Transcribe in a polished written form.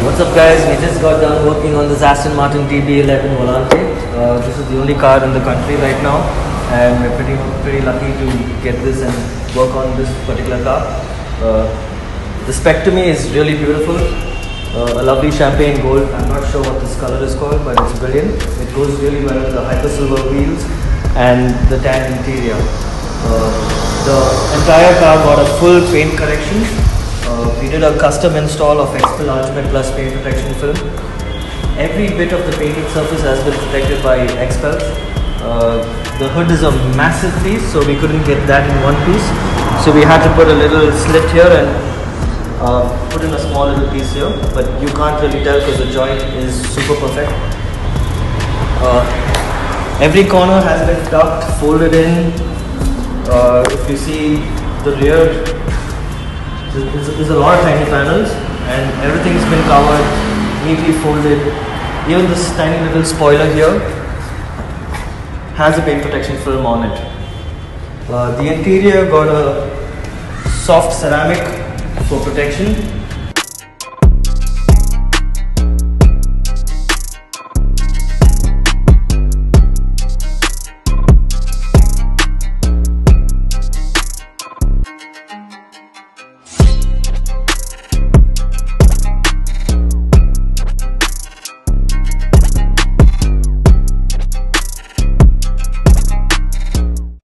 What's up guys, we just got done working on this Aston Martin DB11 Volante. This is the only car in the country right now and we're pretty lucky to get this and work on this particular car. The spec to me is really beautiful, a lovely champagne gold. I'm not sure what this color is called but it's brilliant. It goes really well with the hyper silver wheels and the tan interior. The entire car got a full paint correction. We did a custom install of XPEL ULTIMATE PLUS paint protection film. Every bit of the painted surface has been protected by XPEL. The hood is a massive piece, so we couldn't get that in one piece. So we had to put a little slit here and put in a small little piece here. But you can't really tell because the joint is super perfect. Every corner has been tucked, folded in. If you see the rear, there's a lot of tiny panels and everything's been covered, neatly folded. Even this tiny little spoiler here has a paint protection film on it. The interior got a soft ceramic for protection.